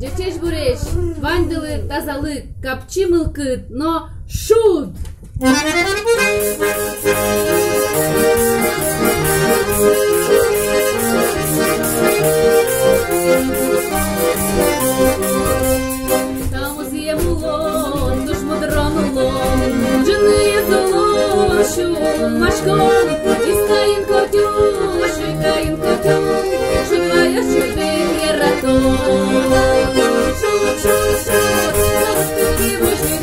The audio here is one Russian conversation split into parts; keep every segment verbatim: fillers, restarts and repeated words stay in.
Жетеш буреш, вандылык, тазалык, капчы мылкыт, но шут! Тамызыем улон, душ мудрон улон, жыныем долошу, машкон, искаин котю, шикаин котю, шикая шипер ератон. И пошли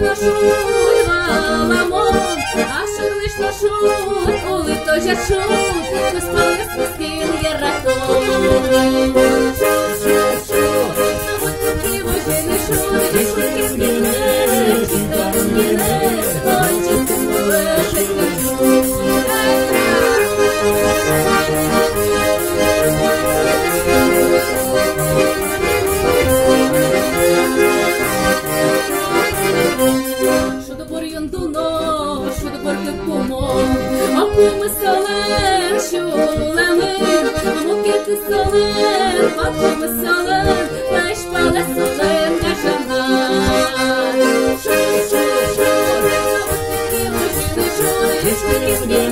на шут, маламон, а шурлыш на шут, улы тоже шут, но спали с миским яраком. Шут, шут, шут, а вот такие мужчины шут, девчонки смены, девчонки смены, мальчики мулашек на шут. Солен, потом солен, наш пала солен, наша мать. Шо, шо, шо, вот такие мужчины, шо, девчонки,